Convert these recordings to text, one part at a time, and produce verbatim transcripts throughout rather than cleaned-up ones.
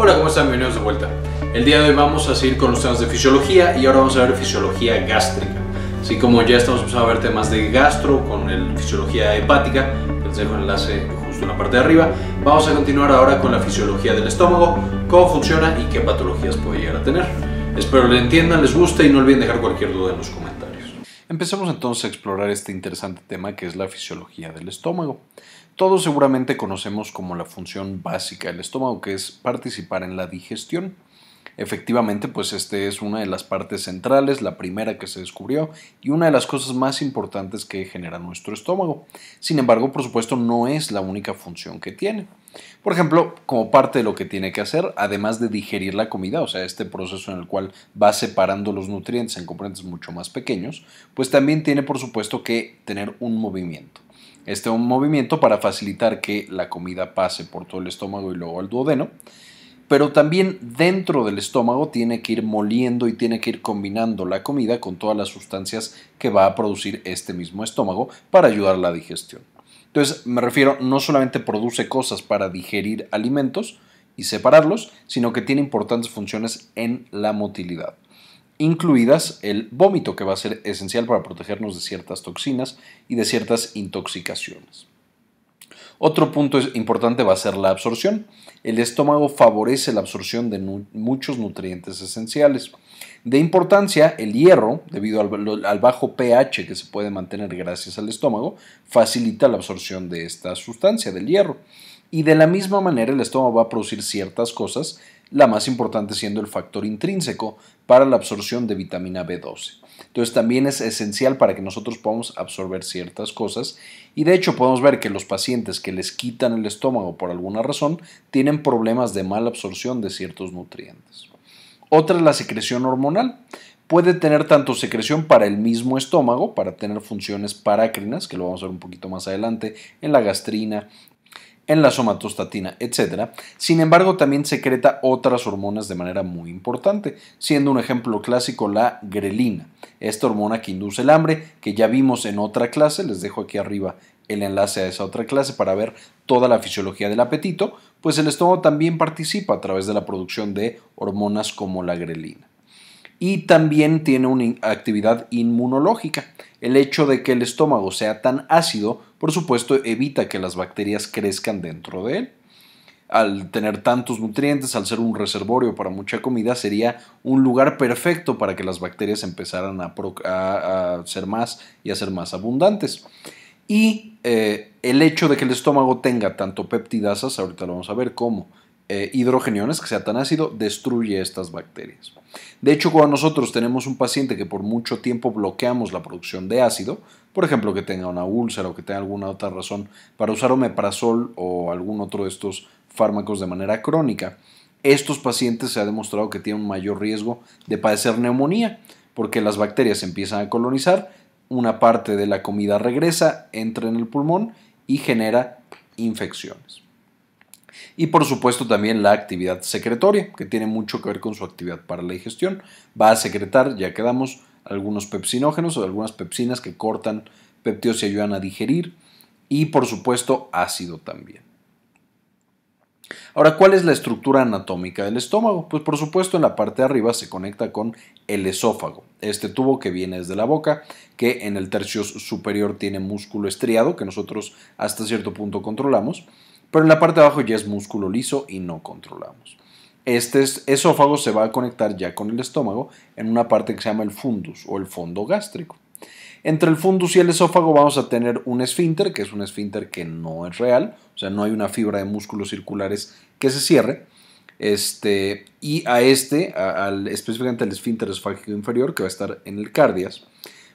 Hola, ¿cómo están? Bienvenidos de vuelta. El día de hoy vamos a seguir con los temas de fisiología y ahora vamos a ver fisiología gástrica. Así como ya estamos empezando a ver temas de gastro con el fisiología hepática, les dejo el enlace justo en la parte de arriba. Vamos a continuar ahora con la fisiología del estómago, cómo funciona y qué patologías puede llegar a tener. Espero le entiendan, les guste y no olviden dejar cualquier duda en los comentarios. Empecemos entonces a explorar este interesante tema que es la fisiología del estómago. Todos seguramente conocemos como la función básica del estómago, que es participar en la digestión. Efectivamente, pues este es una de las partes centrales, la primera que se descubrió y una de las cosas más importantes que genera nuestro estómago. Sin embargo, por supuesto, no es la única función que tiene. Por ejemplo, como parte de lo que tiene que hacer, además de digerir la comida, o sea, este proceso en el cual va separando los nutrientes en componentes mucho más pequeños, pues también tiene, por supuesto, que tener un movimiento. Este es un movimiento para facilitar que la comida pase por todo el estómago y luego al duodeno. Pero también dentro del estómago tiene que ir moliendo y tiene que ir combinando la comida con todas las sustancias que va a producir este mismo estómago para ayudar a la digestión. Entonces, me refiero, no solamente produce cosas para digerir alimentos y separarlos, sino que tiene importantes funciones en la motilidad, incluidas el vómito, que va a ser esencial para protegernos de ciertas toxinas y de ciertas intoxicaciones. Otro punto importante va a ser la absorción. El estómago favorece la absorción de nu- muchos nutrientes esenciales. De importancia, el hierro, debido al, al bajo pH que se puede mantener gracias al estómago, facilita la absorción de esta sustancia, del hierro. Y de la misma manera, el estómago va a producir ciertas cosas, la más importante siendo el factor intrínseco para la absorción de vitamina B doce. Entonces, también es esencial para que nosotros podamos absorber ciertas cosas y de hecho podemos ver que los pacientes que les quitan el estómago por alguna razón tienen problemas de mala absorción de ciertos nutrientes. Otra es la secreción hormonal. Puede tener tanto secreción para el mismo estómago, para tener funciones parácrinas, que lo vamos a ver un poquito más adelante, en la gastrina, en la somatostatina, etcétera. Sin embargo, también secreta otras hormonas de manera muy importante, siendo un ejemplo clásico la grelina, esta hormona que induce el hambre, que ya vimos en otra clase. Les dejo aquí arriba el enlace a esa otra clase para ver toda la fisiología del apetito, pues el estómago también participa a través de la producción de hormonas como la grelina. Y también tiene una actividad inmunológica. El hecho de que el estómago sea tan ácido, por supuesto, evita que las bacterias crezcan dentro de él. Al tener tantos nutrientes, al ser un reservorio para mucha comida, sería un lugar perfecto para que las bacterias empezaran a, a, a ser más y a ser más abundantes. Y eh, el hecho de que el estómago tenga tanto peptidasas, ahorita lo vamos a ver, como Eh, hidrogeniones, que sea tan ácido, destruye estas bacterias. De hecho, cuando nosotros tenemos un paciente que por mucho tiempo bloqueamos la producción de ácido, por ejemplo, que tenga una úlcera o que tenga alguna otra razón para usar omeprazol o algún otro de estos fármacos de manera crónica, estos pacientes se ha demostrado que tienen un mayor riesgo de padecer neumonía, porque las bacterias empiezan a colonizar, una parte de la comida regresa, entra en el pulmón y genera infecciones. Y por supuesto también la actividad secretoria, que tiene mucho que ver con su actividad para la digestión. Va a secretar, ya quedamos, algunos pepsinógenos o algunas pepsinas que cortan péptidos y ayudan a digerir, y por supuesto ácido también. Ahora, ¿cuál es la estructura anatómica del estómago? Pues por supuesto en la parte de arriba se conecta con el esófago, este tubo que viene desde la boca, que en el tercio superior tiene músculo estriado que nosotros hasta cierto punto controlamos, pero en la parte de abajo ya es músculo liso y no controlamos. Este esófago se va a conectar ya con el estómago en una parte que se llama el fundus o el fondo gástrico. Entre el fundus y el esófago vamos a tener un esfínter, que es un esfínter que no es real, o sea, no hay una fibra de músculos circulares que se cierre. Este, y a este, a, al, específicamente al esfínter esfágico inferior, que va a estar en el cardias,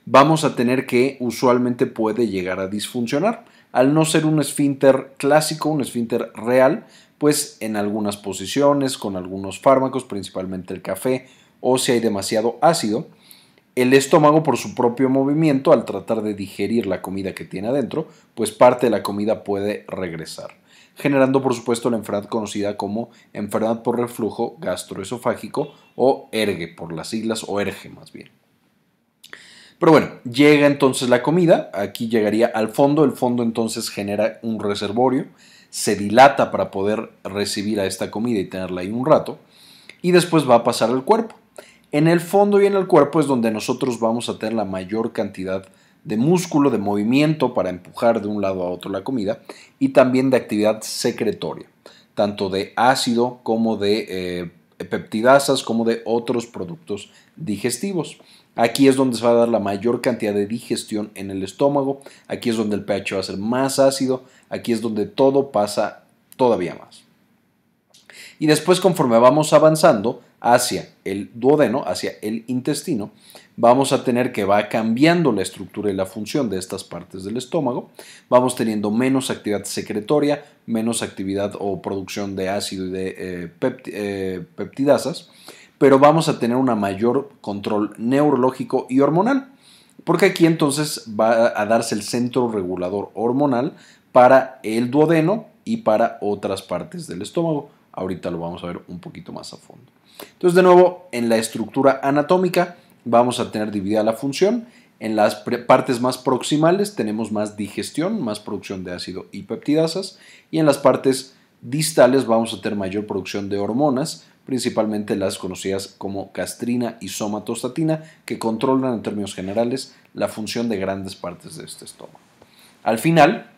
vamos a tener que usualmente puede llegar a disfuncionar. Al no ser un esfínter clásico, un esfínter real, pues en algunas posiciones, con algunos fármacos, principalmente el café, o si hay demasiado ácido, el estómago por su propio movimiento, al tratar de digerir la comida que tiene adentro, pues parte de la comida puede regresar, generando por supuesto la enfermedad conocida como enfermedad por reflujo gastroesofágico o ERGE, por las siglas, o ERGE más bien. Pero bueno, llega entonces la comida, aquí llegaría al fondo, el fondo entonces genera un reservorio, se dilata para poder recibir a esta comida y tenerla ahí un rato, y después va a pasar al cuerpo. En el fondo y en el cuerpo es donde nosotros vamos a tener la mayor cantidad de músculo, de movimiento para empujar de un lado a otro la comida y también de actividad secretoria, tanto de ácido como de eh, peptidasas como de otros productos digestivos. Aquí es donde se va a dar la mayor cantidad de digestión en el estómago, aquí es donde el pH va a ser más ácido, aquí es donde todo pasa todavía más. Y después, conforme vamos avanzando hacia el duodeno, hacia el intestino, vamos a tener que va cambiando la estructura y la función de estas partes del estómago. Vamos teniendo menos actividad secretoria, menos actividad o producción de ácido y de eh, pept eh, peptidasas, pero vamos a tener un mayor control neurológico y hormonal, porque aquí entonces va a darse el centro regulador hormonal para el duodeno y para otras partes del estómago. Ahorita lo vamos a ver un poquito más a fondo. Entonces, de nuevo, en la estructura anatómica vamos a tener dividida la función. En las partes más proximales tenemos más digestión, más producción de ácido y peptidasas, y en las partes distales vamos a tener mayor producción de hormonas, principalmente las conocidas como castrina y somatostatina, que controlan en términos generales la función de grandes partes de este estómago. Al final,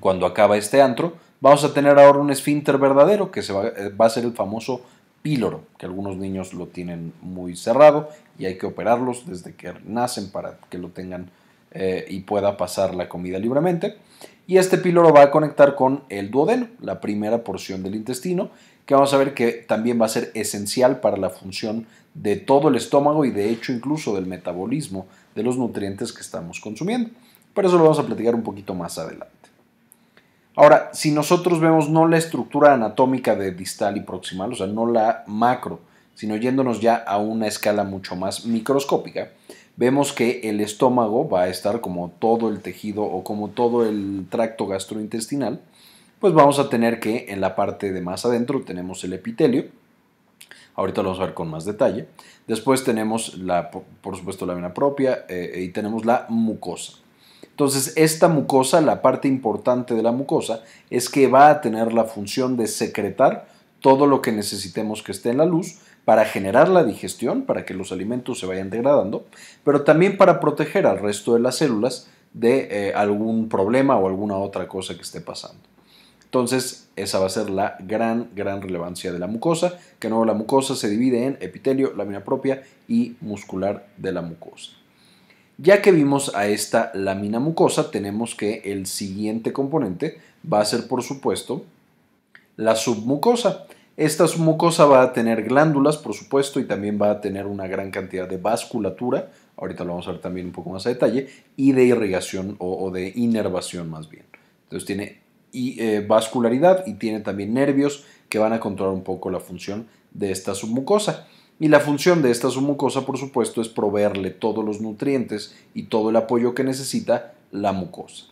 cuando acaba este antro, vamos a tener ahora un esfínter verdadero que se va, va a ser el famoso píloro, que algunos niños lo tienen muy cerrado y hay que operarlos desde que nacen para que lo tengan eh, y pueda pasar la comida libremente. Y este píloro va a conectar con el duodeno, la primera porción del intestino, que vamos a ver que también va a ser esencial para la función de todo el estómago y de hecho incluso del metabolismo de los nutrientes que estamos consumiendo. Pero eso lo vamos a platicar un poquito más adelante. Ahora, si nosotros vemos no la estructura anatómica de distal y proximal, o sea, no la macro, sino yéndonos ya a una escala mucho más microscópica, vemos que el estómago va a estar como todo el tejido o como todo el tracto gastrointestinal, pues vamos a tener que en la parte de más adentro tenemos el epitelio, ahorita lo vamos a ver con más detalle, después tenemos, la, por supuesto, la vena propia eh, y tenemos la mucosa. Entonces, esta mucosa, la parte importante de la mucosa, es que va a tener la función de secretar todo lo que necesitemos que esté en la luz para generar la digestión, para que los alimentos se vayan degradando, pero también para proteger al resto de las células de eh, algún problema o alguna otra cosa que esté pasando. Entonces, esa va a ser la gran, gran relevancia de la mucosa, que no, la mucosa se divide en epitelio, lámina propia y muscular de la mucosa. Ya que vimos a esta lámina mucosa, tenemos que el siguiente componente va a ser, por supuesto, la submucosa. Esta submucosa va a tener glándulas, por supuesto, y también va a tener una gran cantidad de vasculatura, ahorita lo vamos a ver también un poco más a detalle, y de irrigación o, o de inervación más bien. Entonces tiene y, eh, vascularidad y tiene también nervios que van a controlar un poco la función de esta submucosa. Y la función de esta submucosa, por supuesto, es proveerle todos los nutrientes y todo el apoyo que necesita la mucosa.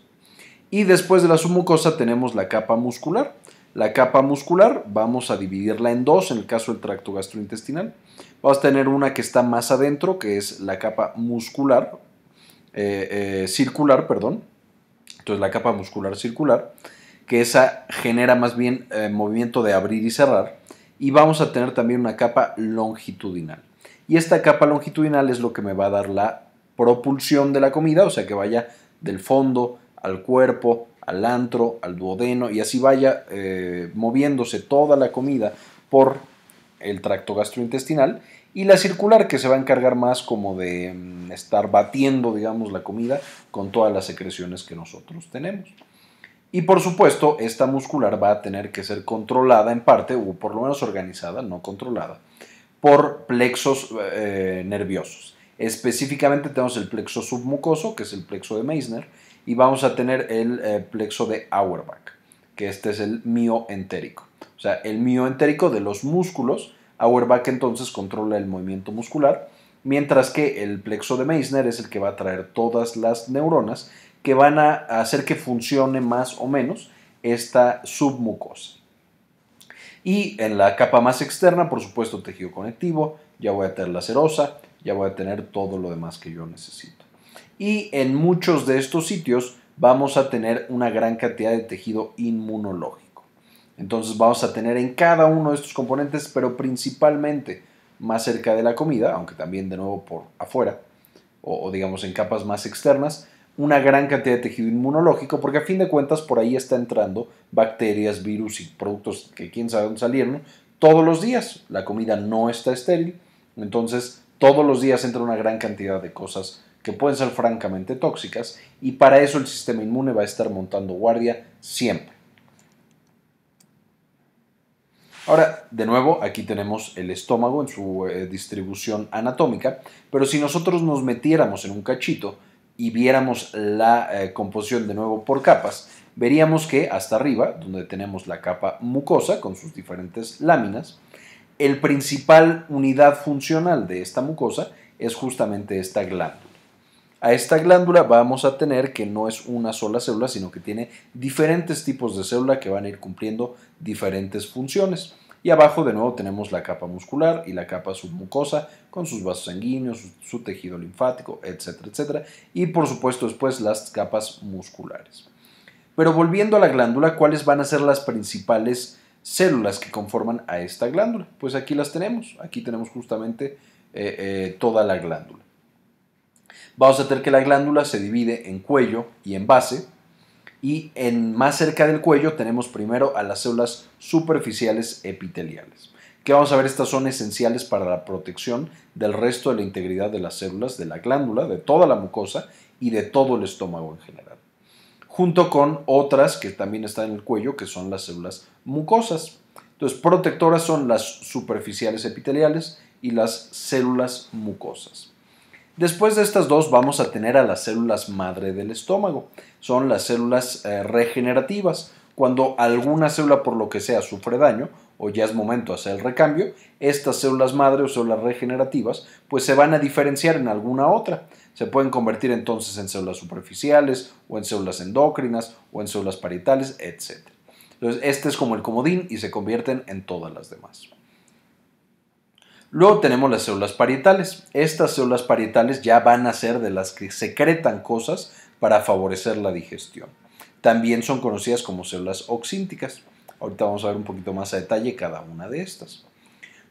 Y después de la submucosa tenemos la capa muscular. La capa muscular vamos a dividirla en dos en el caso del tracto gastrointestinal. Vamos a tener una que está más adentro, que es la capa muscular, eh, eh, circular, perdón. Entonces la capa muscular circular, que esa genera más bien eh, movimiento de abrir y cerrar. Y vamos a tener también una capa longitudinal. Y esta capa longitudinal es lo que me va a dar la propulsión de la comida, o sea, que vaya del fondo al cuerpo, al antro, al duodeno, y así vaya eh, moviéndose toda la comida por el tracto gastrointestinal. Y la circular, que se va a encargar más como de mm, estar batiendo, digamos, la comida con todas las secreciones que nosotros tenemos. Y por supuesto, esta muscular va a tener que ser controlada en parte, o por lo menos organizada, no controlada, por plexos eh, nerviosos. Específicamente tenemos el plexo submucoso, que es el plexo de Meissner, y vamos a tener el eh, plexo de Auerbach, que este es el mioentérico. O sea, el mioentérico de los músculos, Auerbach entonces controla el movimiento muscular, mientras que el plexo de Meissner es el que va a traer todas las neuronas que van a hacer que funcione más o menos esta submucosa. Y en la capa más externa, por supuesto, tejido conectivo, ya voy a tener la serosa, ya voy a tener todo lo demás que yo necesito. y en muchos de estos sitios vamos a tener una gran cantidad de tejido inmunológico. Entonces vamos a tener en cada uno de estos componentes, pero principalmente más cerca de la comida, aunque también de nuevo por afuera o, o digamos en capas más externas, una gran cantidad de tejido inmunológico, porque a fin de cuentas por ahí está entrando bacterias, virus y productos que quién sabe dónde salieron, ¿no? Todos los días. La comida no está estéril, entonces todos los días entra una gran cantidad de cosas que pueden ser francamente tóxicas, y para eso el sistema inmune va a estar montando guardia siempre. Ahora, de nuevo, aquí tenemos el estómago en su eh, distribución anatómica, pero si nosotros nos metiéramos en un cachito y viéramos la eh, composición de nuevo por capas, veríamos que hasta arriba, donde tenemos la capa mucosa con sus diferentes láminas, el principal unidad funcional de esta mucosa es justamente esta glándula. A esta glándula vamos a tener que no es una sola célula, sino que tiene diferentes tipos de célula que van a ir cumpliendo diferentes funciones. Y abajo de nuevo tenemos la capa muscular y la capa submucosa con sus vasos sanguíneos, su, su tejido linfático, etcétera, etcétera. Y por supuesto después las capas musculares. Pero volviendo a la glándula, ¿cuáles van a ser las principales células que conforman a esta glándula? Pues aquí las tenemos. Aquí tenemos justamente eh, eh, toda la glándula. Vamos a tener que la glándula se divide en cuello y en base, y en más cerca del cuello tenemos primero a las células superficiales epiteliales, que vamos a ver, estas son esenciales para la protección del resto de la integridad de las células de la glándula, de toda la mucosa y de todo el estómago en general, junto con otras que también están en el cuello, que son las células mucosas. Entonces, protectoras son las superficiales epiteliales y las células mucosas. Después de estas dos vamos a tener a las células madre del estómago, son las células eh, regenerativas. Cuando alguna célula por lo que sea sufre daño o ya es momento de hacer el recambio, estas células madre o células regenerativas pues se van a diferenciar en alguna otra. Se pueden convertir entonces en células superficiales o en células endócrinas o en células parietales, etcétera. Entonces este es como el comodín y se convierten en todas las demás. Luego tenemos las células parietales. Estas células parietales ya van a ser de las que secretan cosas para favorecer la digestión. También son conocidas como células oxínticas. Ahorita vamos a ver un poquito más a detalle cada una de estas.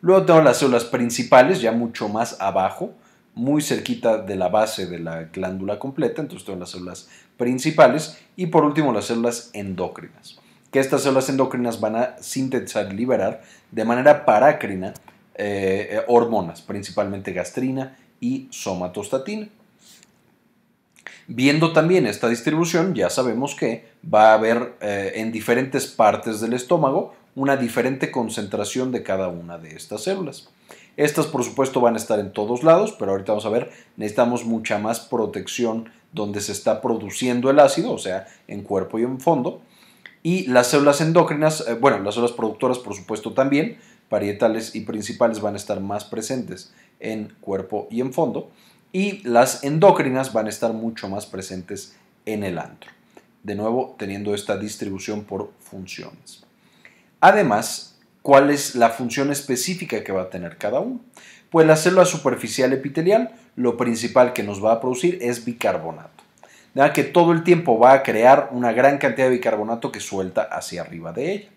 Luego tenemos las células principales, ya mucho más abajo, muy cerquita de la base de la glándula completa. Entonces tenemos las células principales y por último las células endócrinas, que estas células endócrinas van a sintetizar y liberar de manera parácrina Eh, eh, hormonas, principalmente gastrina y somatostatina. Viendo también esta distribución, ya sabemos que va a haber eh, en diferentes partes del estómago una diferente concentración de cada una de estas células. Estas por supuesto van a estar en todos lados, pero ahorita vamos a ver, necesitamos mucha más protección donde se está produciendo el ácido, o sea, en cuerpo y en fondo. Y las células endócrinas, eh, bueno, las células productoras por supuesto también, parietales y principales van a estar más presentes en cuerpo y en fondo, y las endócrinas van a estar mucho más presentes en el antro, de nuevo teniendo esta distribución por funciones. Además, ¿cuál es la función específica que va a tener cada uno? Pues la célula superficial epitelial, lo principal que nos va a producir es bicarbonato, ya que todo el tiempo va a crear una gran cantidad de bicarbonato que suelta hacia arriba de ella.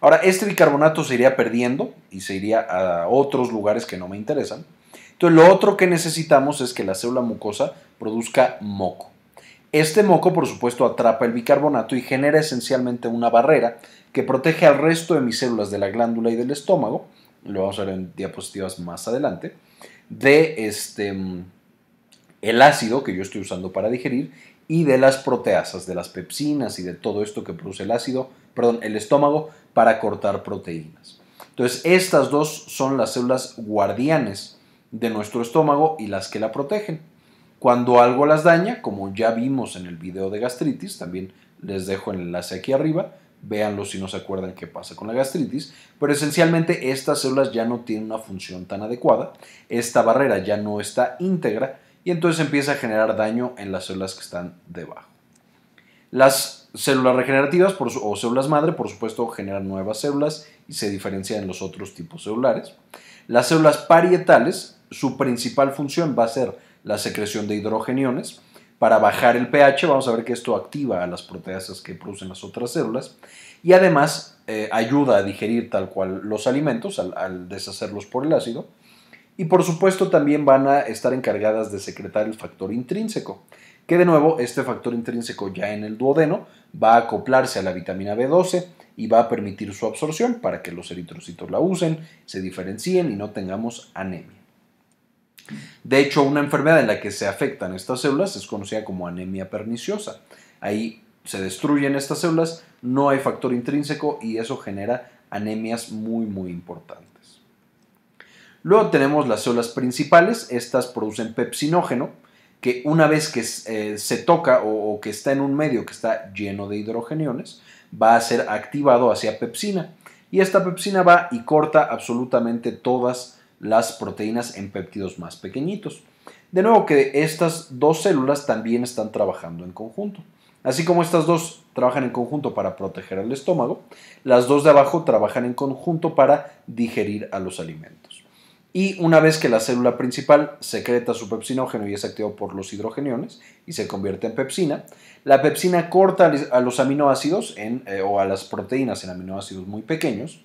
Ahora, este bicarbonato se iría perdiendo y se iría a otros lugares que no me interesan. Entonces, lo otro que necesitamos es que la célula mucosa produzca moco. Este moco, por supuesto, atrapa el bicarbonato y genera esencialmente una barrera que protege al resto de mis células de la glándula y del estómago, lo vamos a ver en diapositivas más adelante, de este, el ácido que yo estoy usando para digerir y de las proteasas, de las pepsinas y de todo esto que produce el ácido, perdón, el estómago, para cortar proteínas. Entonces, estas dos son las células guardianes de nuestro estómago y las que la protegen. Cuando algo las daña, como ya vimos en el video de gastritis, también les dejo el enlace aquí arriba, véanlo si no se acuerdan qué pasa con la gastritis, pero esencialmente estas células ya no tienen una función tan adecuada, esta barrera ya no está íntegra y entonces empieza a generar daño en las células que están debajo. Las células regenerativas por su, o células madre, por supuesto, generan nuevas células y se diferencian en los otros tipos celulares. Las células parietales, su principal función va a ser la secreción de hidrogeniones, para bajar el pH. Vamos a ver que esto activa a las proteasas que producen las otras células y además eh, ayuda a digerir tal cual los alimentos al, al deshacerlos por el ácido. Y por supuesto también van a estar encargadas de secretar el factor intrínseco, que de nuevo este factor intrínseco ya en el duodeno va a acoplarse a la vitamina B doce y va a permitir su absorción para que los eritrocitos la usen, se diferencien y no tengamos anemia. De hecho, una enfermedad en la que se afectan estas células es conocida como anemia perniciosa. Ahí se destruyen estas células, no hay factor intrínseco y eso genera anemias muy muy importantes. Luego tenemos las células principales, estas producen pepsinógeno, que una vez que eh, se toca o, o que está en un medio que está lleno de hidrogeniones, va a ser activado hacia pepsina. Y esta pepsina va y corta absolutamente todas las proteínas en péptidos más pequeñitos. De nuevo que estas dos células también están trabajando en conjunto. Así como estas dos trabajan en conjunto para proteger el estómago, las dos de abajo trabajan en conjunto para digerir a los alimentos. Y una vez que la célula principal secreta su pepsinógeno y es activado por los hidrogeniones y se convierte en pepsina, la pepsina corta a los aminoácidos en, eh, o a las proteínas en aminoácidos muy pequeños,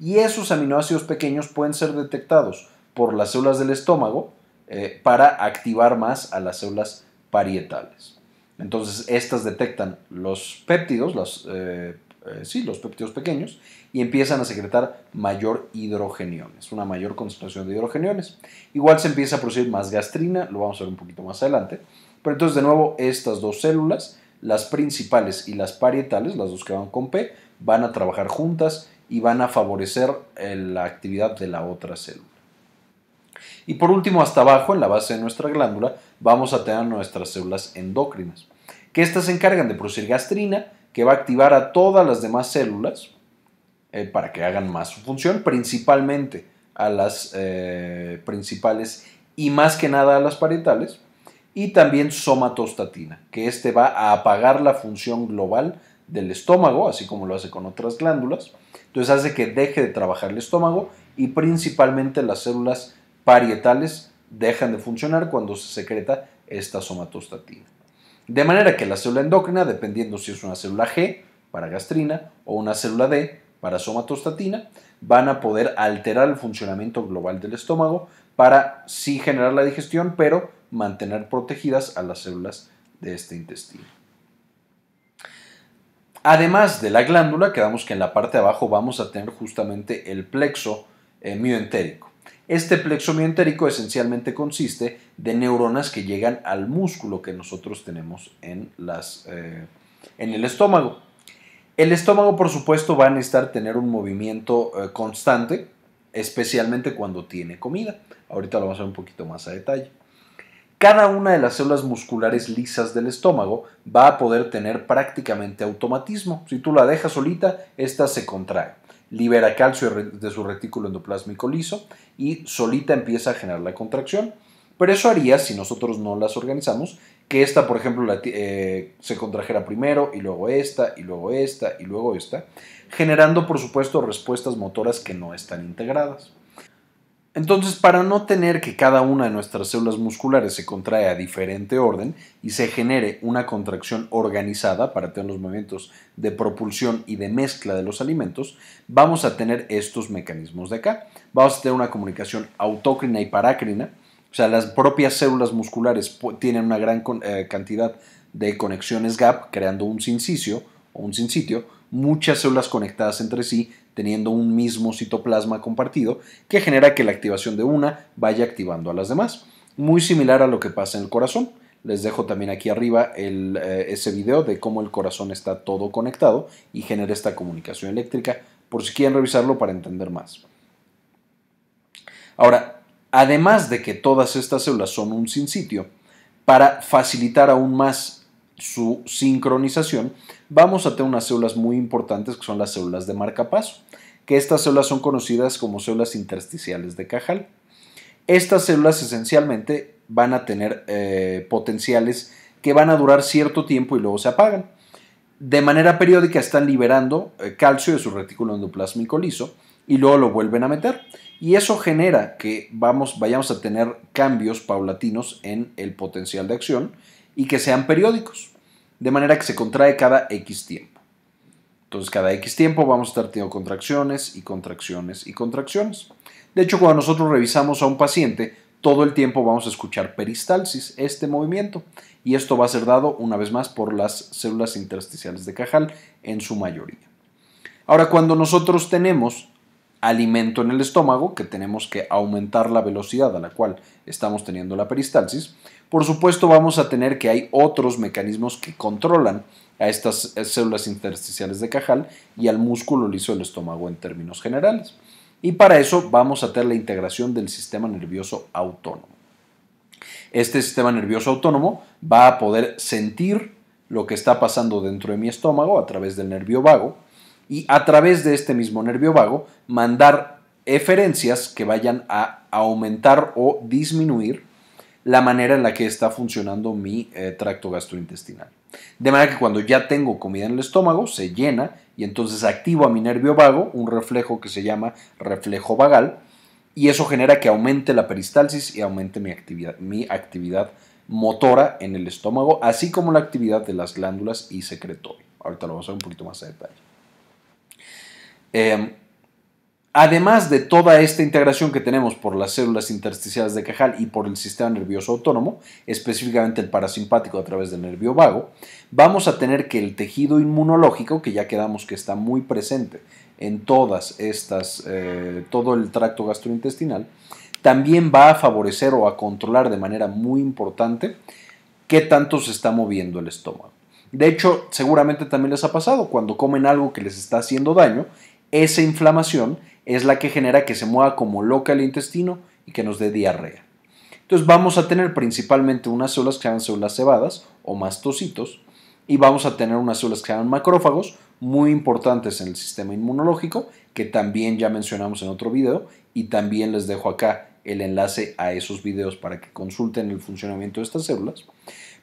y esos aminoácidos pequeños pueden ser detectados por las células del estómago eh, para activar más a las células parietales. Entonces estas detectan los péptidos, los, eh, eh, sí, los péptidos pequeños, y empiezan a secretar mayor hidrogeniones, una mayor concentración de hidrogeniones. Igual se empieza a producir más gastrina, lo vamos a ver un poquito más adelante. Pero entonces de nuevo estas dos células, las principales y las parietales, las dos que van con P, van a trabajar juntas y van a favorecer la actividad de la otra célula. Y por último, hasta abajo, en la base de nuestra glándula, vamos a tener nuestras células endócrinas, que estas se encargan de producir gastrina, que va a activar a todas las demás células, para que hagan más su función, principalmente a las eh, principales y más que nada a las parietales, y también somatostatina, que este va a apagar la función global del estómago, así como lo hace con otras glándulas. Entonces hace que deje de trabajar el estómago y principalmente las células parietales dejan de funcionar cuando se secreta esta somatostatina. De manera que la célula endocrina, dependiendo si es una célula G para gastrina o una célula D para somatostatina, van a poder alterar el funcionamiento global del estómago para sí generar la digestión, pero mantener protegidas a las células de este intestino. Además de la glándula, quedamos que en la parte de abajo vamos a tener justamente el plexo eh, mioentérico. Este plexo mioentérico esencialmente consiste de neuronas que llegan al músculo que nosotros tenemos en, las, eh, en el estómago. El estómago, por supuesto, va a necesitar tener un movimiento constante, especialmente cuando tiene comida. Ahorita lo vamos a ver un poquito más a detalle. Cada una de las células musculares lisas del estómago va a poder tener prácticamente automatismo. Si tú la dejas solita, esta se contrae, libera calcio de su retículo endoplásmico liso y solita empieza a generar la contracción. Pero eso haría, si nosotros no las organizamos, que esta, por ejemplo, la, eh, se contrajera primero y luego esta, y luego esta, y luego esta, generando, por supuesto, respuestas motoras que no están integradas. Entonces, para no tener que cada una de nuestras células musculares se contrae a diferente orden y se genere una contracción organizada para tener los movimientos de propulsión y de mezcla de los alimentos, vamos a tener estos mecanismos de acá. Vamos a tener una comunicación autócrina y parácrina. O sea, las propias células musculares tienen una gran eh, cantidad de conexiones gap, creando un sinsitio, o un sinsitio, muchas células conectadas entre sí, teniendo un mismo citoplasma compartido, que genera que la activación de una vaya activando a las demás. Muy similar a lo que pasa en el corazón. Les dejo también aquí arriba el, eh, ese video de cómo el corazón está todo conectado y genera esta comunicación eléctrica, por si quieren revisarlo para entender más. Ahora, además de que todas estas células son un sinsitio, para facilitar aún más su sincronización, vamos a tener unas células muy importantes que son las células de marcapaso, que estas células son conocidas como células intersticiales de Cajal. Estas células esencialmente van a tener eh, potenciales que van a durar cierto tiempo y luego se apagan. De manera periódica están liberando eh, calcio de su retículo endoplásmico liso y luego lo vuelven a meter. Y eso genera que vamos, vayamos a tener cambios paulatinos en el potencial de acción y que sean periódicos, de manera que se contrae cada X tiempo. Entonces cada X tiempo vamos a estar teniendo contracciones y contracciones y contracciones. De hecho, cuando nosotros revisamos a un paciente, todo el tiempo vamos a escuchar peristalsis, este movimiento, y esto va a ser dado una vez más por las células intersticiales de Cajal en su mayoría. Ahora, cuando nosotros tenemos alimento en el estómago, que tenemos que aumentar la velocidad a la cual estamos teniendo la peristalsis, por supuesto vamos a tener que hay otros mecanismos que controlan a estas células intersticiales de Cajal y al músculo liso del estómago en términos generales. Y para eso vamos a tener la integración del sistema nervioso autónomo. Este sistema nervioso autónomo va a poder sentir lo que está pasando dentro de mi estómago a través del nervio vago y a través de este mismo nervio vago mandar eferencias que vayan a aumentar o disminuir la manera en la que está funcionando mi eh, tracto gastrointestinal. De manera que cuando ya tengo comida en el estómago, se llena y entonces activo a mi nervio vago, un reflejo que se llama reflejo vagal, y eso genera que aumente la peristalsis y aumente mi actividad, mi actividad motora en el estómago, así como la actividad de las glándulas y secretorio. Ahorita lo vamos a ver un poquito más a detalle. Eh, Además de toda esta integración que tenemos por las células intersticiales de Cajal y por el sistema nervioso autónomo, específicamente el parasimpático a través del nervio vago, vamos a tener que el tejido inmunológico, que ya quedamos que está muy presente en todas estas, eh, todo el tracto gastrointestinal, también va a favorecer o a controlar de manera muy importante qué tanto se está moviendo el estómago. De hecho, seguramente también les ha pasado cuando comen algo que les está haciendo daño, esa inflamación es la que genera que se mueva como loca el intestino y que nos dé diarrea. Entonces vamos a tener principalmente unas células que se llaman células cebadas o mastocitos y vamos a tener unas células que se llaman macrófagos, muy importantes en el sistema inmunológico, que también ya mencionamos en otro video, y también les dejo acá el enlace a esos videos para que consulten el funcionamiento de estas células.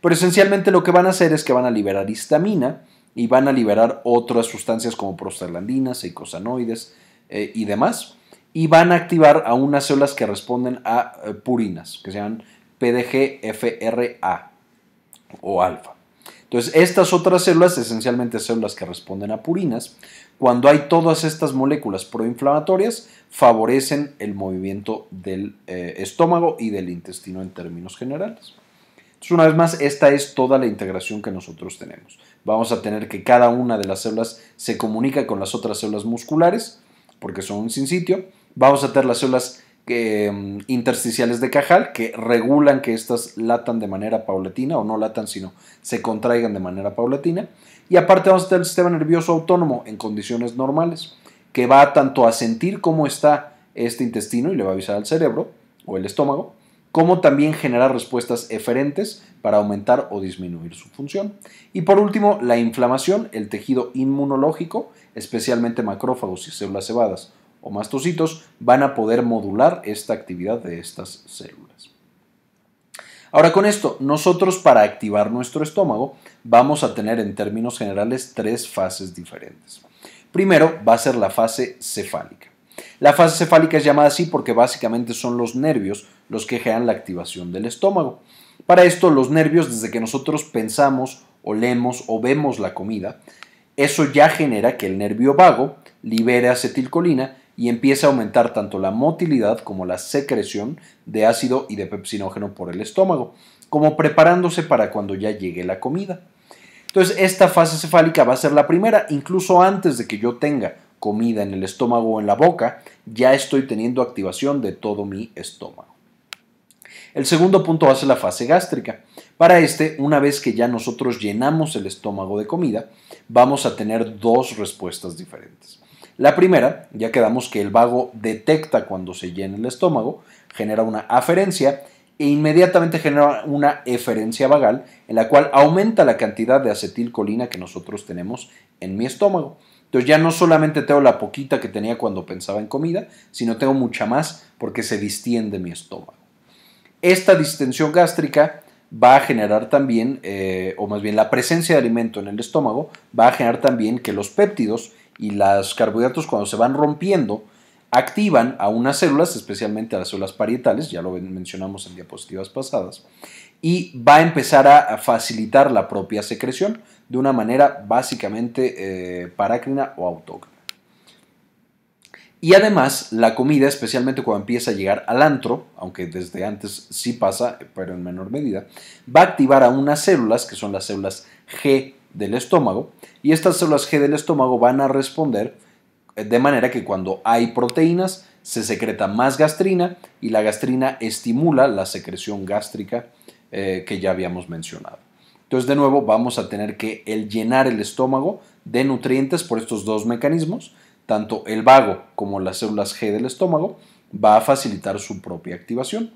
Pero esencialmente lo que van a hacer es que van a liberar histamina y van a liberar otras sustancias como prostaglandinas, eicosanoides, y demás, y van a activar a unas células que responden a purinas, que se llaman P D G F R A o alfa. Entonces, estas otras células, esencialmente células que responden a purinas, cuando hay todas estas moléculas proinflamatorias, favorecen el movimiento del eh, estómago y del intestino en términos generales. Entonces, una vez más, esta es toda la integración que nosotros tenemos. Vamos a tener que cada una de las células se comunica con las otras células musculares, porque son un sinsitio. Vamos a tener las células eh, intersticiales de Cajal que regulan que estas latan de manera paulatina, o no latan, sino se contraigan de manera paulatina. Y aparte vamos a tener el sistema nervioso autónomo en condiciones normales, que va tanto a sentir cómo está este intestino y le va a avisar al cerebro o el estómago, como también generar respuestas eferentes para aumentar o disminuir su función. Y por último, la inflamación, el tejido inmunológico, especialmente macrófagos y células cebadas o mastocitos, van a poder modular esta actividad de estas células. Ahora, con esto, nosotros para activar nuestro estómago vamos a tener en términos generales tres fases diferentes. Primero va a ser la fase cefálica. La fase cefálica es llamada así porque básicamente son los nervios los que generan la activación del estómago. Para esto, los nervios, desde que nosotros pensamos, olemos o vemos la comida, eso ya genera que el nervio vago libere acetilcolina y empiece a aumentar tanto la motilidad como la secreción de ácido y de pepsinógeno por el estómago, como preparándose para cuando ya llegue la comida. Entonces, esta fase cefálica va a ser la primera, incluso antes de que yo tenga comida en el estómago o en la boca, ya estoy teniendo activación de todo mi estómago. El segundo punto va a ser la fase gástrica. Para este, una vez que ya nosotros llenamos el estómago de comida, vamos a tener dos respuestas diferentes. La primera, ya quedamos que el vago detecta cuando se llena el estómago, genera una aferencia e inmediatamente genera una eferencia vagal en la cual aumenta la cantidad de acetilcolina que nosotros tenemos en mi estómago. Entonces ya no solamente tengo la poquita que tenía cuando pensaba en comida, sino tengo mucha más porque se distiende mi estómago. Esta distensión gástrica va a generar también, eh, o más bien la presencia de alimento en el estómago, va a generar también que los péptidos y los carbohidratos, cuando se van rompiendo, activan a unas células, especialmente a las células parietales, ya lo mencionamos en diapositivas pasadas, y va a empezar a facilitar la propia secreción de una manera básicamente eh, parácrina o autócrina. Y además la comida, especialmente cuando empieza a llegar al antro, aunque desde antes sí pasa, pero en menor medida, va a activar a unas células que son las células G del estómago, y estas células G del estómago van a responder de manera que cuando hay proteínas se secreta más gastrina y la gastrina estimula la secreción gástrica eh, que ya habíamos mencionado. Entonces, de nuevo, vamos a tener que el llenar el estómago de nutrientes por estos dos mecanismos. Tanto el vago como las células G del estómago va a facilitar su propia activación.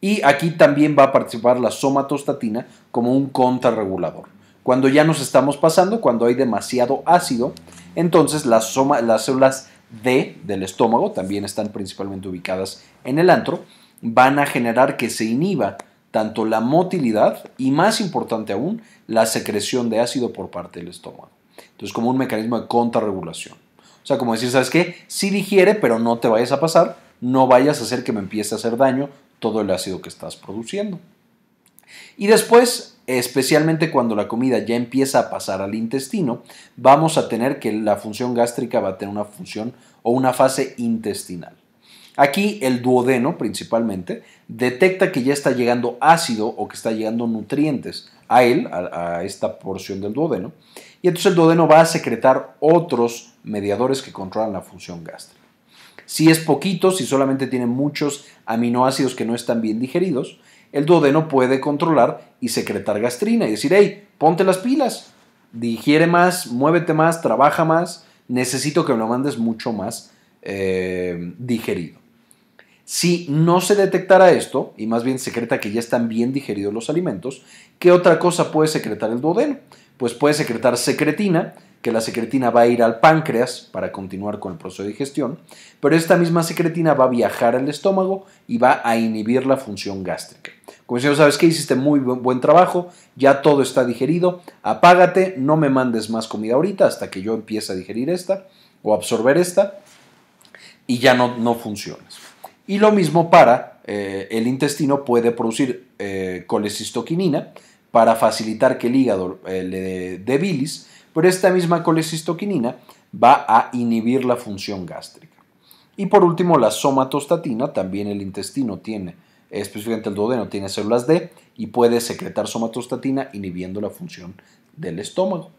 Y aquí también va a participar la somatostatina como un contrarregulador. Cuando ya nos estamos pasando, cuando hay demasiado ácido, entonces las, soma, las células D del estómago, también están principalmente ubicadas en el antro, van a generar que se inhiba tanto la motilidad y, más importante aún, la secreción de ácido por parte del estómago. Entonces, como un mecanismo de contrarregulación. O sea, como decir, ¿sabes qué? Sí digiere, pero no te vayas a pasar, no vayas a hacer que me empiece a hacer daño todo el ácido que estás produciendo. Y después, especialmente cuando la comida ya empieza a pasar al intestino, vamos a tener que la función gástrica va a tener una función o una fase intestinal. Aquí el duodeno principalmente detecta que ya está llegando ácido o que está llegando nutrientes a él, a, a esta porción del duodeno, y entonces el duodeno va a secretar otros mediadores que controlan la función gástrica. Si es poquito, si solamente tiene muchos aminoácidos que no están bien digeridos, el duodeno puede controlar y secretar gastrina y decir, hey, ponte las pilas, digiere más, muévete más, trabaja más, necesito que me lo mandes mucho más eh, digerido. Si no se detectara esto, y más bien secreta que ya están bien digeridos los alimentos, ¿qué otra cosa puede secretar el duodeno? Pues puede secretar secretina, que la secretina va a ir al páncreas para continuar con el proceso de digestión, pero esta misma secretina va a viajar al estómago y va a inhibir la función gástrica. Como si no sabes que hiciste muy buen trabajo, ya todo está digerido, apágate, no me mandes más comida ahorita hasta que yo empiece a digerir esta o absorber esta y ya no, no funciones. Y lo mismo para eh, el intestino, puede producir eh, colecistoquinina para facilitar que el hígado eh, le dé bilis, pero esta misma colecistoquinina va a inhibir la función gástrica. Y por último, la somatostatina, también el intestino tiene, específicamente el duodeno, tiene células D y puede secretar somatostatina inhibiendo la función del estómago.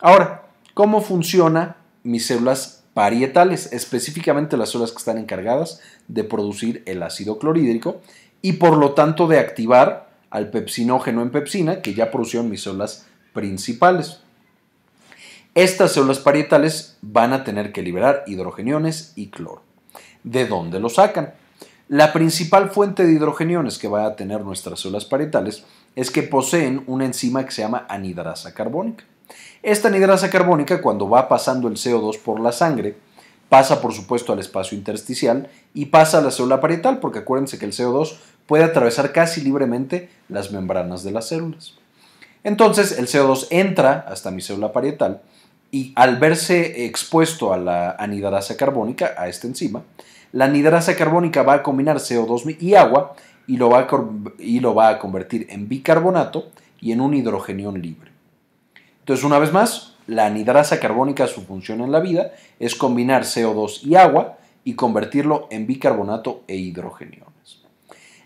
Ahora, ¿cómo funcionan mis células parietales, específicamente las células que están encargadas de producir el ácido clorhídrico y por lo tanto de activar al pepsinógeno en pepsina que ya producieron mis células principales? Estas células parietales van a tener que liberar hidrogeniones y cloro. ¿De dónde lo sacan? La principal fuente de hidrogeniones que van a tener nuestras células parietales es que poseen una enzima que se llama anidrasa carbónica. Esta anidrasa carbónica, cuando va pasando el C O dos por la sangre, pasa por supuesto al espacio intersticial y pasa a la célula parietal, porque acuérdense que el C O dos puede atravesar casi libremente las membranas de las células. Entonces el C O dos entra hasta mi célula parietal y al verse expuesto a la anidrasa carbónica, a esta enzima, la anidrasa carbónica va a combinar C O dos y agua y lo va a, y lo va a convertir en bicarbonato y en un hidrogenión libre. Entonces, una vez más, la anidrasa carbónica, su función en la vida es combinar C O dos y agua y convertirlo en bicarbonato e hidrogeniones.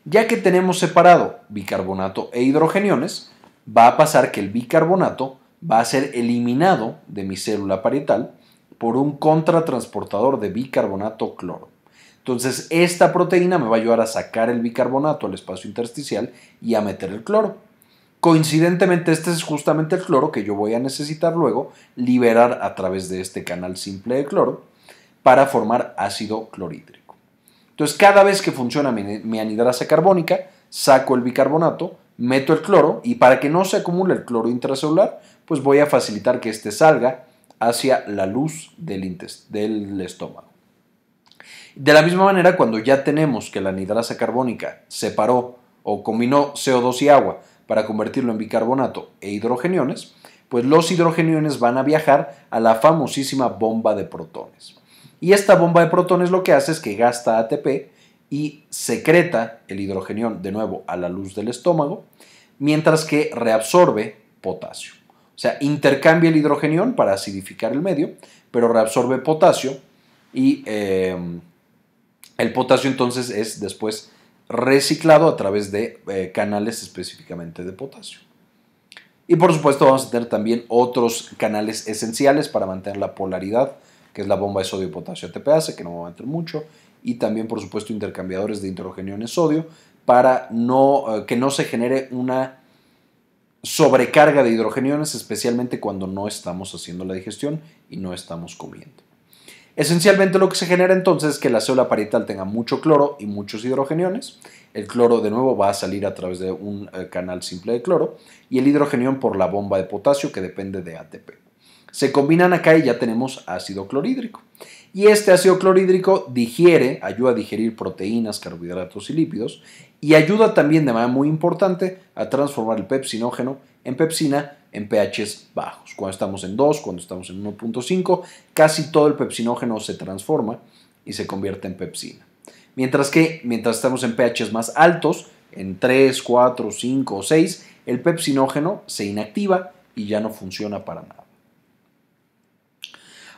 Ya que tenemos separado bicarbonato e hidrogeniones, va a pasar que el bicarbonato va a ser eliminado de mi célula parietal por un contratransportador de bicarbonato cloro. Entonces, esta proteína me va a ayudar a sacar el bicarbonato al espacio intersticial y a meter el cloro. Coincidentemente, este es justamente el cloro que yo voy a necesitar luego liberar a través de este canal simple de cloro para formar ácido clorhídrico. Entonces, cada vez que funciona mi anidrasa carbónica, saco el bicarbonato, meto el cloro y para que no se acumule el cloro intracelular, pues voy a facilitar que este salga hacia la luz del, del estómago. De la misma manera, cuando ya tenemos que la anidrasa carbónica separó o combinó C O dos y agua para convertirlo en bicarbonato e hidrogeniones, pues los hidrogeniones van a viajar a la famosísima bomba de protones. Y esta bomba de protones lo que hace es que gasta A T P y secreta el hidrogenión de nuevo a la luz del estómago, mientras que reabsorbe potasio. O sea, intercambia el hidrogenión para acidificar el medio, pero reabsorbe potasio y eh, el potasio entonces es después reciclado a través de eh, canales específicamente de potasio. Y por supuesto vamos a tener también otros canales esenciales para mantener la polaridad, que es la bomba de sodio-potasio A T P ase, que no va a meter mucho, y también por supuesto intercambiadores de hidrogeniones sodio para no, eh, que no se genere una sobrecarga de hidrogeniones, especialmente cuando no estamos haciendo la digestión y no estamos comiendo. Esencialmente lo que se genera entonces es que la célula parietal tenga mucho cloro y muchos hidrogeniones. El cloro de nuevo va a salir a través de un canal simple de cloro y el hidrogenión por la bomba de potasio que depende de A T P. Se combinan acá y ya tenemos ácido clorhídrico. Y este ácido clorhídrico digiere, ayuda a digerir proteínas, carbohidratos y lípidos y ayuda también de manera muy importante a transformar el pepsinógeno en pepsina en pHs bajos. Cuando estamos en dos, cuando estamos en uno punto cinco, casi todo el pepsinógeno se transforma y se convierte en pepsina. Mientras que mientras estamos en pHs más altos, en tres, cuatro, cinco o seis, el pepsinógeno se inactiva y ya no funciona para nada.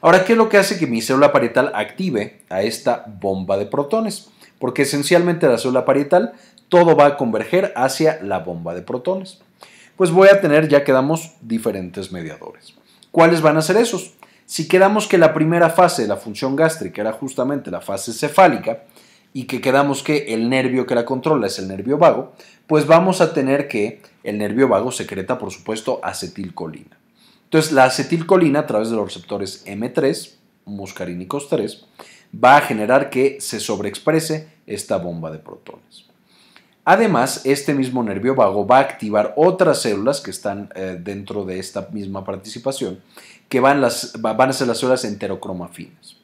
Ahora, ¿qué es lo que hace que mi célula parietal active a esta bomba de protones? Porque esencialmente la célula parietal todo va a converger hacia la bomba de protones. Pues voy a tener, ya quedamos, diferentes mediadores. ¿Cuáles van a ser esos? Si quedamos que la primera fase de la función gástrica era justamente la fase cefálica y que quedamos que el nervio que la controla es el nervio vago, pues vamos a tener que el nervio vago secreta, por supuesto, acetilcolina. Entonces, la acetilcolina a través de los receptores eme tres, muscarínicos tres, va a generar que se sobreexprese esta bomba de protones. Además, este mismo nervio vago va a activar otras células que están eh, dentro de esta misma participación, que van, las, van a ser las células enterocromafinas.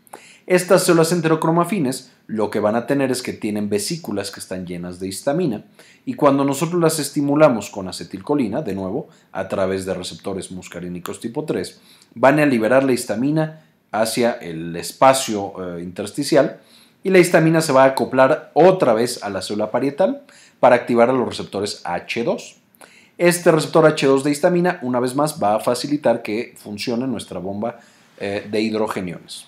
Estas células enterocromafinas lo que van a tener es que tienen vesículas que están llenas de histamina y cuando nosotros las estimulamos con acetilcolina, de nuevo, a través de receptores muscarínicos tipo tres, van a liberar la histamina hacia el espacio eh, intersticial y la histamina se va a acoplar otra vez a la célula parietal para activar a los receptores hache dos. Este receptor hache dos de histamina, una vez más, va a facilitar que funcione nuestra bomba de hidrogeniones.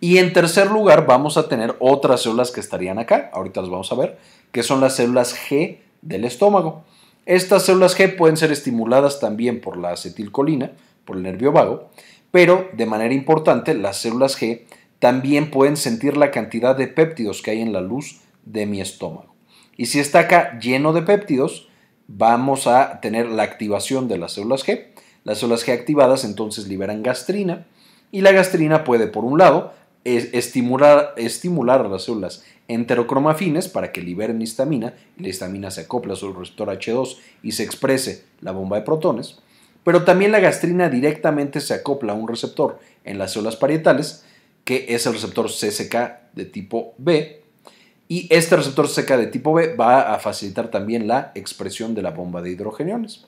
Y en tercer lugar, vamos a tener otras células que estarían acá, ahorita las vamos a ver, que son las células G del estómago. Estas células G pueden ser estimuladas también por la acetilcolina, por el nervio vago, pero de manera importante, las células G también pueden sentir la cantidad de péptidos que hay en la luz de mi estómago. Y si está acá lleno de péptidos, vamos a tener la activación de las células G. Las células G activadas entonces liberan gastrina y la gastrina puede, por un lado, estimular, estimular a las células enterocromafinas para que liberen histamina y la histamina se acopla sobre el receptor hache dos y se exprese la bomba de protones, pero también la gastrina directamente se acopla a un receptor en las células parietales que es el receptor ce ce ka de tipo be y este receptor ce ce ka de tipo be va a facilitar también la expresión de la bomba de hidrogeniones.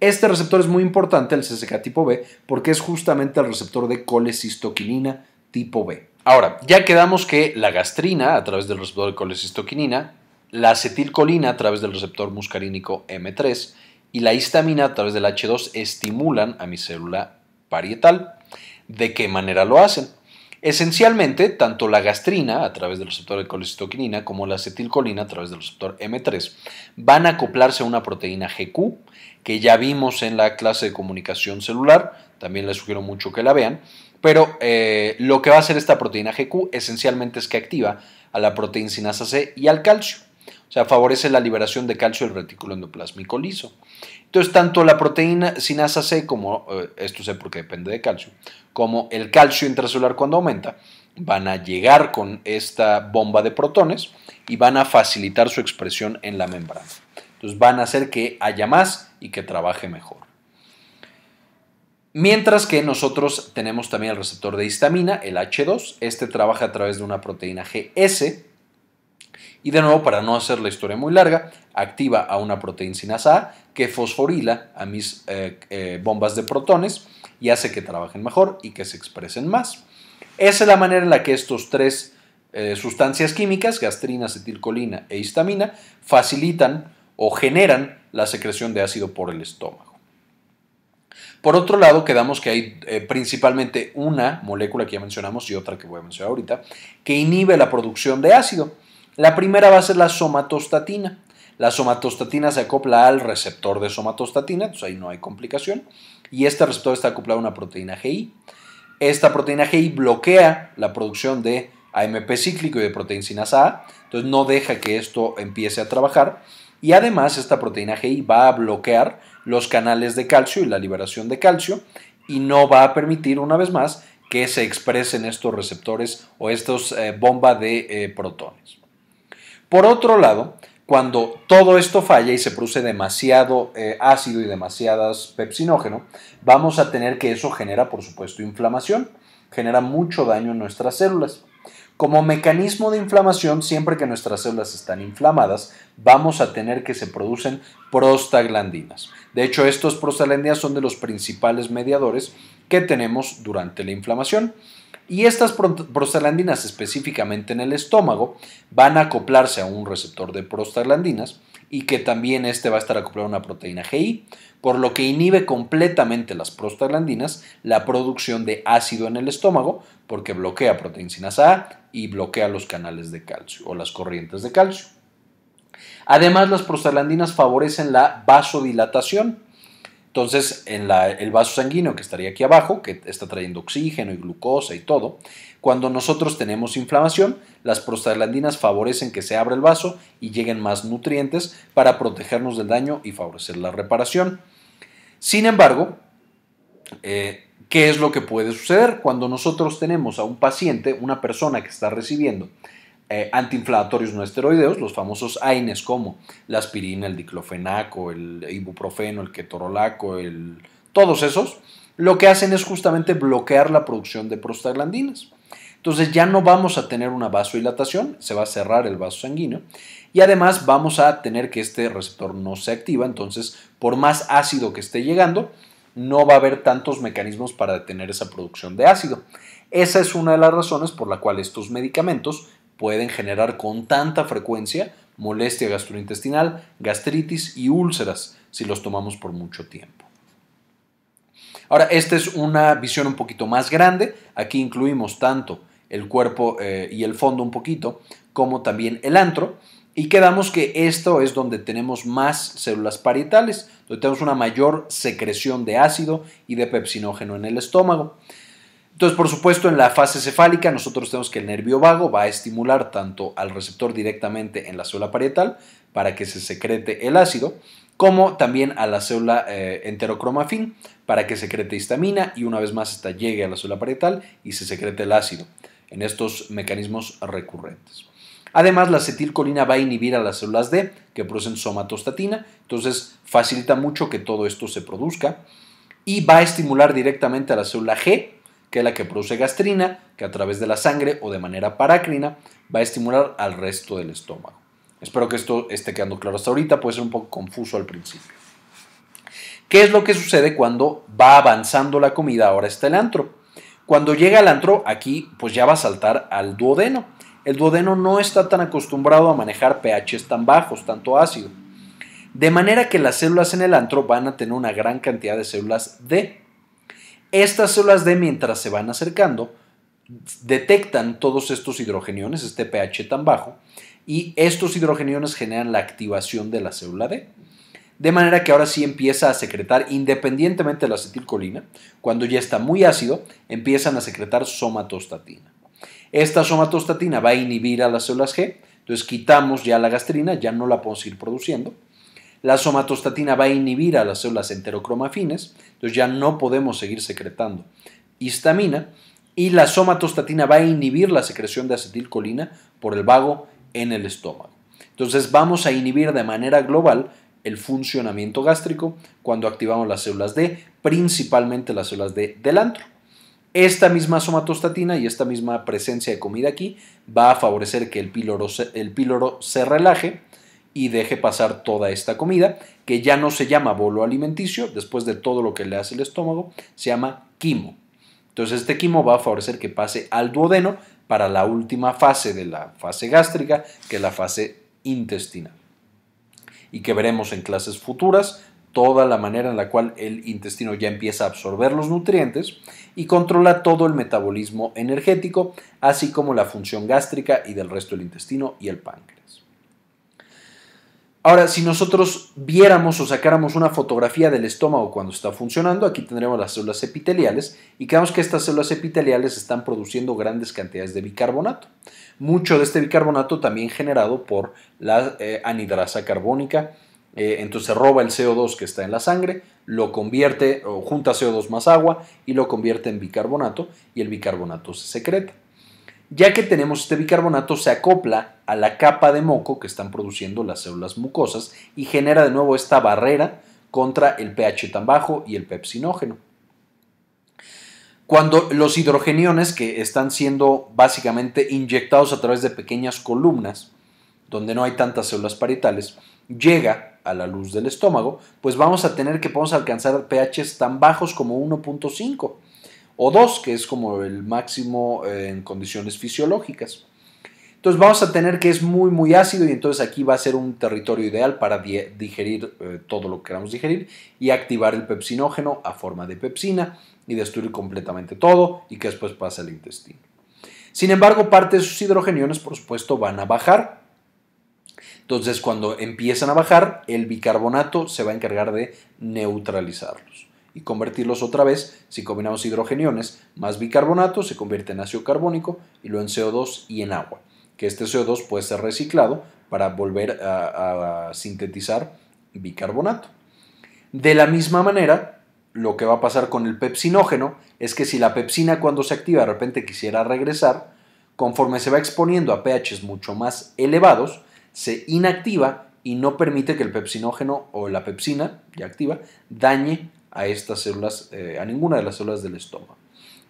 Este receptor es muy importante, el ce ce ka tipo be, porque es justamente el receptor de colecistoquinina tipo be. Ahora, ya quedamos que la gastrina a través del receptor de colecistoquinina, la acetilcolina a través del receptor muscarínico eme tres y la histamina a través del hache dos estimulan a mi célula parietal. ¿De qué manera lo hacen? Esencialmente, tanto la gastrina a través del receptor de colecistoquinina como la acetilcolina a través del receptor eme tres van a acoplarse a una proteína ge cu que ya vimos en la clase de comunicación celular, también les sugiero mucho que la vean, pero eh, lo que va a hacer esta proteína ge cu esencialmente es que activa a la proteincinasa ce y al calcio, o sea, favorece la liberación de calcio del retículo endoplásmico liso. Entonces, tanto la proteincinasa ce como, eh, esto sé porque depende de calcio, como el calcio intracelular cuando aumenta, van a llegar con esta bomba de protones y van a facilitar su expresión en la membrana. Entonces, van a hacer que haya más y que trabaje mejor. Mientras que nosotros tenemos también el receptor de histamina, el hache dos, este trabaja a través de una proteína ge ese, y de nuevo, para no hacer la historia muy larga, activa a una proteincinasa A que fosforila a mis eh, eh, bombas de protones y hace que trabajen mejor y que se expresen más. Esa es la manera en la que estos tres eh, sustancias químicas, gastrina, acetilcolina e histamina, facilitan o generan la secreción de ácido por el estómago. Por otro lado, quedamos que hay eh, principalmente una molécula que ya mencionamos y otra que voy a mencionar ahorita, que inhibe la producción de ácido. La primera va a ser la somatostatina. La somatostatina se acopla al receptor de somatostatina, entonces ahí no hay complicación. Y este receptor está acoplado a una proteína G I. Esta proteína G I bloquea la producción de A M P cíclico y de proteincinasa A, entonces no deja que esto empiece a trabajar. Y además esta proteína G I va a bloquear los canales de calcio y la liberación de calcio y no va a permitir, una vez más, que se expresen estos receptores o estos eh, bomba de eh, protones. Por otro lado, cuando todo esto falla y se produce demasiado eh, ácido y demasiadas pepsinógeno, vamos a tener que eso genera, por supuesto, inflamación, genera mucho daño en nuestras células. Como mecanismo de inflamación, siempre que nuestras células están inflamadas, vamos a tener que se producen prostaglandinas. De hecho, estos prostaglandinas son de los principales mediadores que tenemos durante la inflamación. Y estas prostaglandinas, específicamente en el estómago, van a acoplarse a un receptor de prostaglandinas y que también este va a estar acoplado a una proteína G I, por lo que inhibe completamente las prostaglandinas, la producción de ácido en el estómago, porque bloquea proteincinasa A y bloquea los canales de calcio o las corrientes de calcio. Además, las prostaglandinas favorecen la vasodilatación. Entonces, en la, el vaso sanguíneo que estaría aquí abajo, que está trayendo oxígeno y glucosa y todo, cuando nosotros tenemos inflamación, las prostaglandinas favorecen que se abra el vaso y lleguen más nutrientes para protegernos del daño y favorecer la reparación. Sin embargo, eh, ¿qué es lo que puede suceder? Cuando nosotros tenemos a un paciente, una persona que está recibiendo Eh, antiinflamatorios no esteroideos, los famosos AINES como la aspirina, el diclofenaco, el ibuprofeno, el ketorolaco, el... todos esos, lo que hacen es justamente bloquear la producción de prostaglandinas. Entonces ya no vamos a tener una vasodilatación, se va a cerrar el vaso sanguíneo y además vamos a tener que este receptor no se activa, entonces por más ácido que esté llegando, no va a haber tantos mecanismos para detener esa producción de ácido. Esa es una de las razones por la cual estos medicamentos pueden generar con tanta frecuencia molestia gastrointestinal, gastritis y úlceras si los tomamos por mucho tiempo. Ahora, esta es una visión un poquito más grande. Aquí incluimos tanto el cuerpo eh, y el fondo un poquito, como también el antro. Y quedamos que esto es donde tenemos más células parietales, donde tenemos una mayor secreción de ácido y de pepsinógeno en el estómago. Entonces, por supuesto, en la fase cefálica nosotros tenemos que el nervio vago va a estimular tanto al receptor directamente en la célula parietal para que se secrete el ácido, como también a la célula eh, enterocromafín para que secrete histamina y una vez más esta llegue a la célula parietal y se secrete el ácido en estos mecanismos recurrentes. Además, la acetilcolina va a inhibir a las células D que producen somatostatina, entonces facilita mucho que todo esto se produzca y va a estimular directamente a la célula G, que es la que produce gastrina, que a través de la sangre o de manera parácrina va a estimular al resto del estómago. Espero que esto esté quedando claro hasta ahorita, puede ser un poco confuso al principio. ¿Qué es lo que sucede cuando va avanzando la comida? Ahora está el antro. Cuando llega al antro, aquí pues ya va a saltar al duodeno. El duodeno no está tan acostumbrado a manejar pHs tan bajos, tanto ácido. De manera que las células en el antro van a tener una gran cantidad de células D. Estas células D, mientras se van acercando, detectan todos estos hidrogeniones, este pH tan bajo, y estos hidrogeniones generan la activación de la célula D. De manera que ahora sí empieza a secretar, independientemente de la acetilcolina, cuando ya está muy ácido, empiezan a secretar somatostatina. Esta somatostatina va a inhibir a las células G, entonces quitamos ya la gastrina, ya no la podemos ir produciendo. La somatostatina va a inhibir a las células enterocromafines, entonces ya no podemos seguir secretando histamina y la somatostatina va a inhibir la secreción de acetilcolina por el vago en el estómago. Entonces vamos a inhibir de manera global el funcionamiento gástrico cuando activamos las células D, principalmente las células D del antro. Esta misma somatostatina y esta misma presencia de comida aquí va a favorecer que el píloro se, el píloro se relaje y deje pasar toda esta comida, que ya no se llama bolo alimenticio, después de todo lo que le hace el estómago, se llama quimo. Entonces este quimo va a favorecer que pase al duodeno para la última fase de la fase gástrica, que es la fase intestinal. Y que veremos en clases futuras toda la manera en la cual el intestino ya empieza a absorber los nutrientes y controla todo el metabolismo energético, así como la función gástrica y del resto del intestino y el páncreas. Ahora, si nosotros viéramos o sacáramos una fotografía del estómago cuando está funcionando, aquí tendremos las células epiteliales y creemos que estas células epiteliales están produciendo grandes cantidades de bicarbonato. Mucho de este bicarbonato también generado por la eh, anhidrasa carbónica. Eh, entonces roba el C O dos que está en la sangre, lo convierte, o junta C O dos más agua y lo convierte en bicarbonato, y el bicarbonato se secreta. Ya que tenemos este bicarbonato, se acopla a la capa de moco que están produciendo las células mucosas y genera de nuevo esta barrera contra el pH tan bajo y el pepsinógeno. Cuando los hidrogeniones, que están siendo básicamente inyectados a través de pequeñas columnas donde no hay tantas células parietales, llega a la luz del estómago, pues vamos a tener que podemos alcanzar pHs tan bajos como uno punto cinco. O dos, que es como el máximo en condiciones fisiológicas. Entonces vamos a tener que es muy muy ácido, y entonces aquí va a ser un territorio ideal para digerir eh, todo lo que queramos digerir y activar el pepsinógeno a forma de pepsina y destruir completamente todo y que después pase al intestino. Sin embargo, parte de sus hidrogeniones, por supuesto, van a bajar. Entonces, cuando empiezan a bajar, el bicarbonato se va a encargar de neutralizarlos y convertirlos otra vez. Si combinamos hidrogeniones más bicarbonato, se convierte en ácido carbónico y luego en C O dos y en agua, que este C O dos puede ser reciclado para volver a, a sintetizar bicarbonato. De la misma manera, lo que va a pasar con el pepsinógeno es que si la pepsina, cuando se activa, de repente quisiera regresar, conforme se va exponiendo a pHs mucho más elevados, se inactiva y no permite que el pepsinógeno o la pepsina ya activa dañe a estas células, eh, a ninguna de las células del estómago.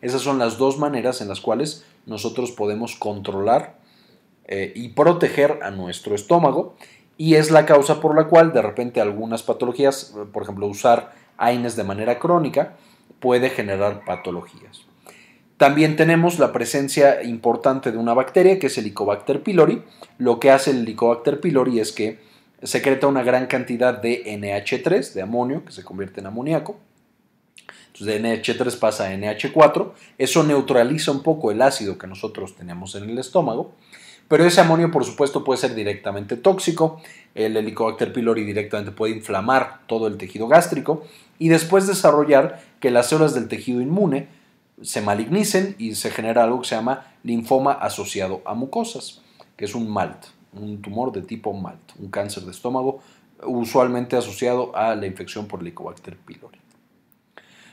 Esas son las dos maneras en las cuales nosotros podemos controlar eh, y proteger a nuestro estómago, y es la causa por la cual de repente algunas patologías, por ejemplo usar AINES de manera crónica, puede generar patologías. También tenemos la presencia importante de una bacteria que es el Helicobacter pylori. Lo que hace el Helicobacter pylori es que secreta una gran cantidad de N H tres, de amonio, que se convierte en amoníaco. Entonces, de N H tres pasa a N H cuatro. Eso neutraliza un poco el ácido que nosotros tenemos en el estómago. Pero ese amonio, por supuesto, puede ser directamente tóxico. El Helicobacter pylori directamente puede inflamar todo el tejido gástrico y después desarrollar que las células del tejido inmune se malignicen y se genera algo que se llama linfoma asociado a mucosas, que es un MALT. Un tumor de tipo MALT, un cáncer de estómago usualmente asociado a la infección por Helicobacter pylori.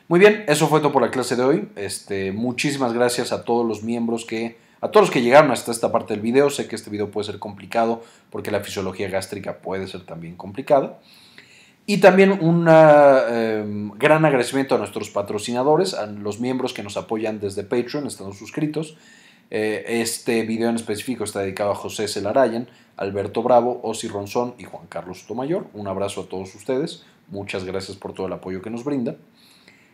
Muy bien, eso fue todo por la clase de hoy. Este, muchísimas gracias a todos los miembros que, a todos los que llegaron hasta esta parte del video. Sé que este video puede ser complicado porque la fisiología gástrica puede ser también complicada. Y también un eh, gran agradecimiento a nuestros patrocinadores, a los miembros que nos apoyan desde Patreon, estando suscritos. Este video en específico está dedicado a José Celarayan, Alberto Bravo, Osi Ronzón y Juan Carlos Sotomayor. Un abrazo a todos ustedes. Muchas gracias por todo el apoyo que nos brinda.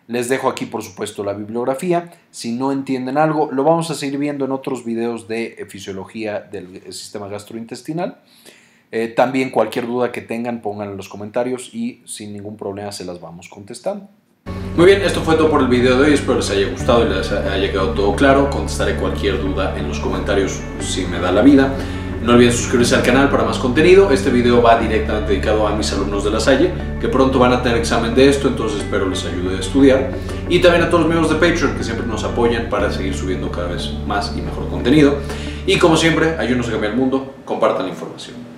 Les dejo aquí, por supuesto, la bibliografía. Si no entienden algo, lo vamos a seguir viendo en otros videos de fisiología del sistema gastrointestinal. Eh, también cualquier duda que tengan, pónganla en los comentarios y sin ningún problema se las vamos contestando. Muy bien, esto fue todo por el video de hoy. Espero les haya gustado y les haya quedado todo claro. Contestaré cualquier duda en los comentarios si me da la vida. No olviden suscribirse al canal para más contenido. Este video va directamente dedicado a mis alumnos de La Salle, que pronto van a tener examen de esto, entonces espero les ayude a estudiar. Y también a todos los miembros de Patreon, que siempre nos apoyan para seguir subiendo cada vez más y mejor contenido. Y como siempre, ayúdenos a cambiar el mundo, compartan la información.